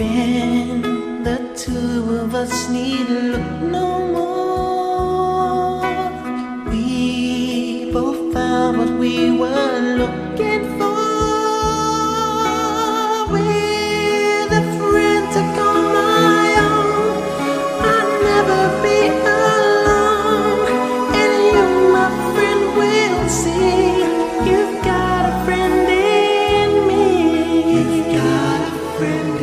been, the two of us need look no more. We both found what we were looking for. With a friend to go my own, I'll never be alone. And you, my friend, will see you've got a friend in me. You've got a friend in me.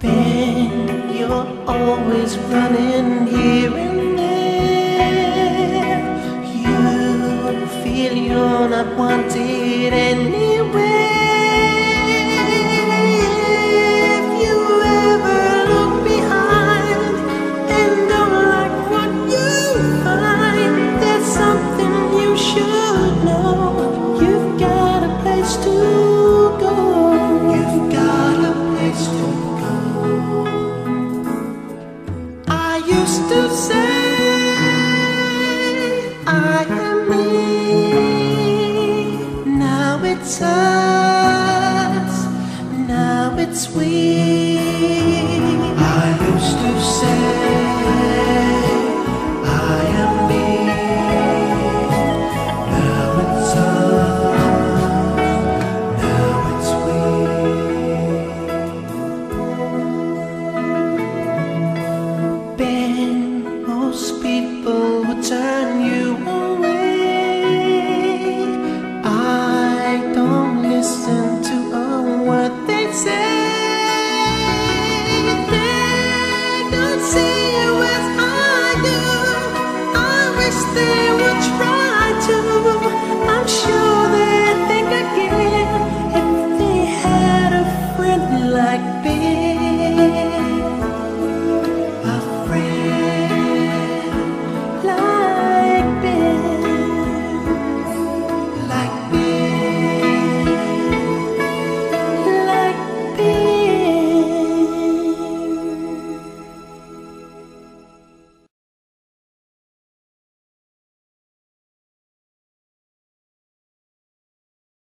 Ben, you're always running here and there. You feel you're not wanted anywhere. It's us, now it's we. I used to say I am me, now it's us, now it's we. Ben, most people would turn you away. Listen to what they say. They don't see you as I do. I wish they